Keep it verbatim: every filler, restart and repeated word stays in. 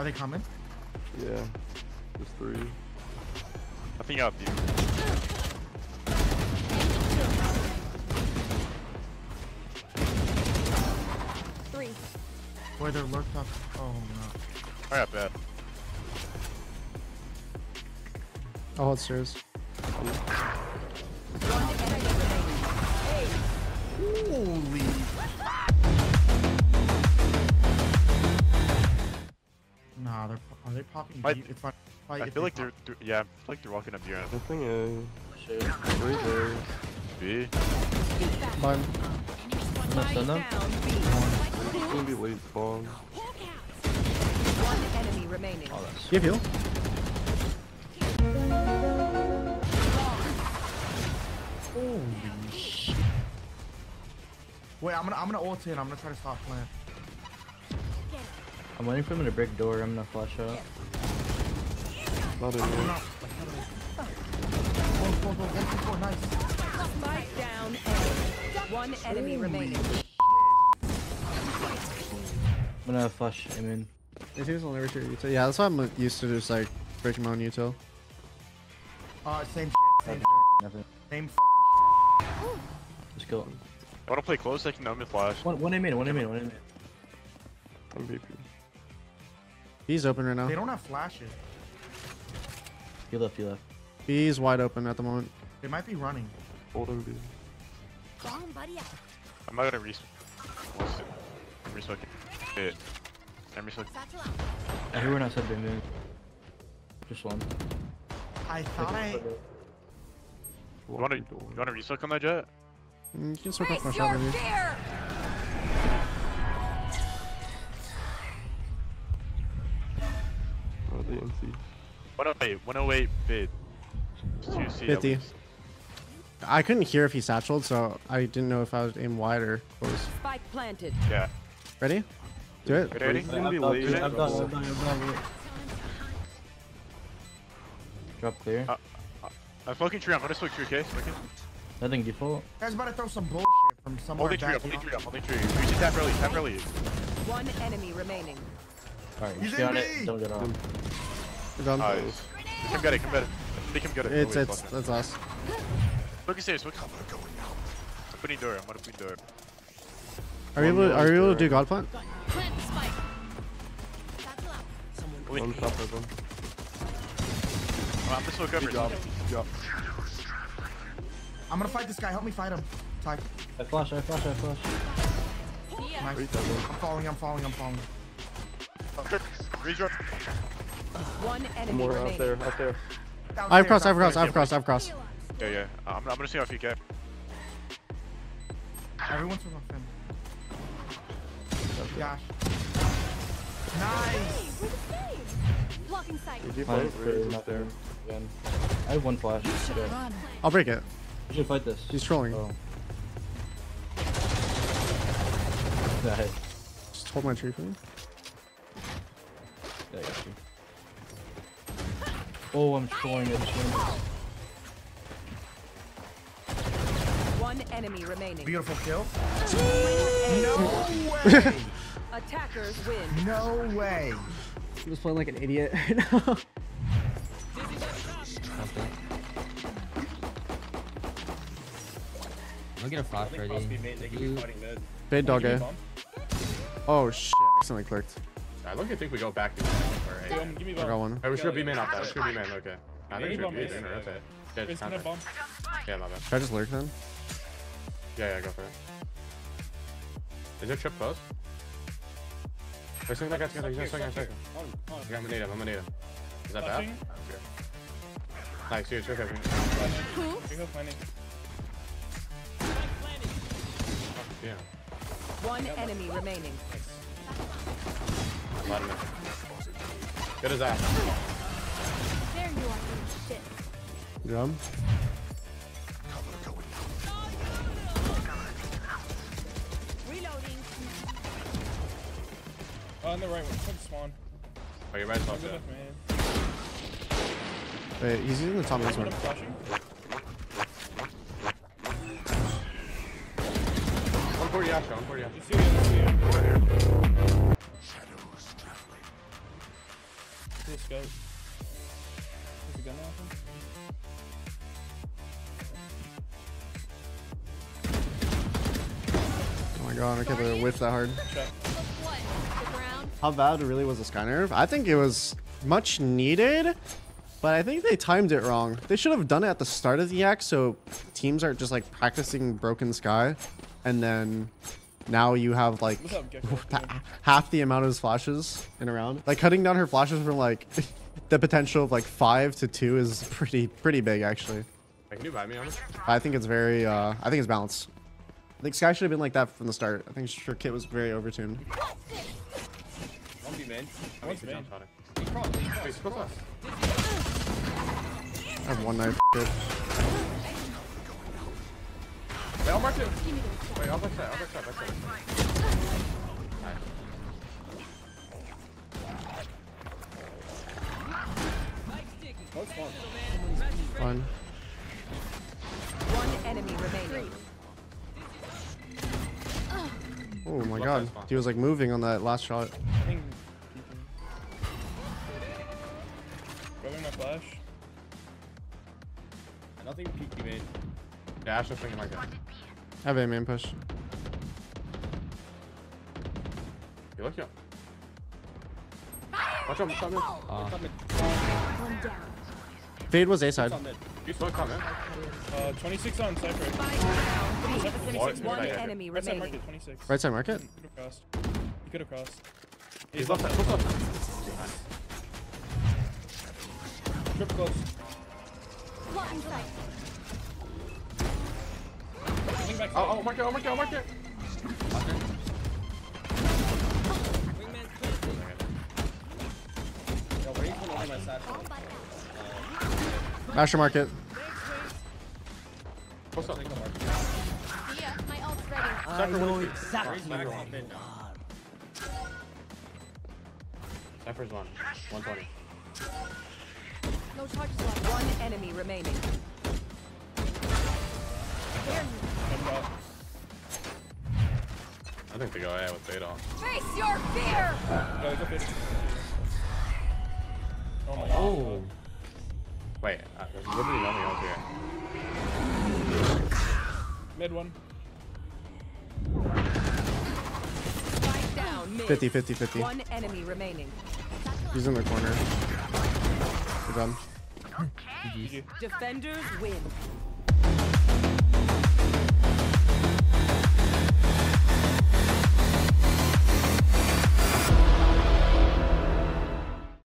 Are they coming? Yeah. There's three. I think I'll view. Three. Boy, they're lurked up. Oh no. I got that. I'll hold stairs. Holy. Nah, they're are they popping I, it's like, I feel they like they're th yeah, I feel like they're walking up here. The thing is, shit. Right B. Mine. I'm not done now. It's gonna be late bomb. One enemy remaining. Oh, that's you have heal? Holy shit. Wait, I'm gonna I'm gonna ult in, I'm gonna try to stop playing. I'm waiting for him to break door, I'm gonna flash out. Not in here. Spike down and one enemy remaining. I'm gonna flash him in. This is only return util. Yeah, that's why I'm used to just like breaking my own util. Uh same shit, same shit. Same fucking shit. Just kill him. I wanna play close, I can know me flash. One one in mid, one in mid, one in mid. I'm B P. He's open right now. They don't have flashes. He left, he left. He's wide open at the moment. They might be running. Hold over B. I'm not gonna res. I'm resucking. It. I'm resucking. Everyone outside B mid. Just one. I thought I. You wanna, you wanna resuck on that Jett? Mm, you can suck off my shot with you. one oh eight, one oh eight bid. fifty. I couldn't hear if he satchelled, so I didn't know if I was aim wide or close. Spike planted. Yeah. Ready? Do it. Ready? Drop clear. Uh, uh, I fucking tree. I'm gonna switch tree, okay? Fucking. Nothing default. Guys, about to throw some bullshit from somewhere. Only tree up. Only tree up. Only tree. We should tap early. Tap early. One enemy remaining. All right. You got it. Don't get off. Nice. Come get it, come get it. Make him get it. It's, it's, that's us. Look at this, look how we're going now. I'm putting door, I'm gonna put door. Are you able, are you able to do God plant? Plant the spike. Wait. On top of them. Oh, I'm just look over. Good job. Good job. I'm gonna fight this guy, help me fight him. Type. I flash, I flash, I flash. Yeah. Nice. I'm falling, I'm falling, I'm falling. Redraw. One enemy more remaining. Out there, out there. I've crossed, I've crossed, I've crossed, I've crossed. Yeah, yeah. Uh, I'm, I'm gonna see how you get. Everyone's from him. Gosh. Nice. Blocking sight. I have one flash. Yeah. I'll break it. You should fight this. He's trolling. Oh. Nice. Just hold my tree for me. Yeah, I got you. Oh, I'm showing it. One enemy remaining. Beautiful kill. No way. Attackers win. No way. He was playing like an idiot. No. I'm gonna flash ready. Big dog A. Oh shit! Accidentally clicked. I don't think we go back to right. um, give me I got one. Hey, we should be main off that. We should be main, okay. I think we should be main, okay. Yeah, just kind of. Yeah, my bad. Should I just lurk then? Yeah, yeah, go for it. Is there trip close? Wait, swing that guy together. He's gonna swing, I'm swinging. I'm gonna need him, I'm gonna need him. Is that bad? Nice, dude, it's okay. Yeah. One enemy remaining. Good as that. There you are, shit. Drum. Reloading. On the right one, come spawn. Oh, your right top there. Wait, he's using the top of this one. one forty Ashka, one forty Ashka. scope. Is it gonna happen? Oh my god, I can't believe it whiffed that hard. How bad it really was the sky nerf? I think it was much needed, but I think they timed it wrong. They should have done it at the start of the act so teams aren't just like practicing broken sky, and then now you have like half the amount of his flashes in a round. Like cutting down her flashes from like the potential of like five to two is pretty pretty big actually. Can you buy me on this? I think it's very uh I think it's balanced. I think Sky should have been like that from the start. I think her kit was very overtuned. I have one knife. Wait, I'll mark it. Wait, I'll back that, I'll back that, back that. Alright. Fun. One enemy remaining. Oh my god. He was like moving on that last shot. I think grabbing my flash. I don't think peeky made. Yeah, Ash was thinking like that. I have a man push. Hey, look out. Watch out, stop mid. Uh. Fade was A side. Uh, twenty-six on Cypher. Cypher twenty-six. One enemy remaining. Right side market, twenty-six. Right side market? He could have crossed. He could have crossed. He's left side, left side. Triple close. One inside. Oh, oh, mark it, oh, mark it, oh, mark it. Master market. What's up? Yeah, my ult's ready. I know exactly where you are. Cypher's one. one twenty. No charges left. One enemy remaining. I think they go A with bait on. Face your fear! No, it's a bit. Oh my oh. god. Wait, uh, there's literally nothing else here. Mid one. Fight down, mid. fifty, fifty, fifty. One enemy remaining. He's in the corner. Good job. Okay. Defenders win.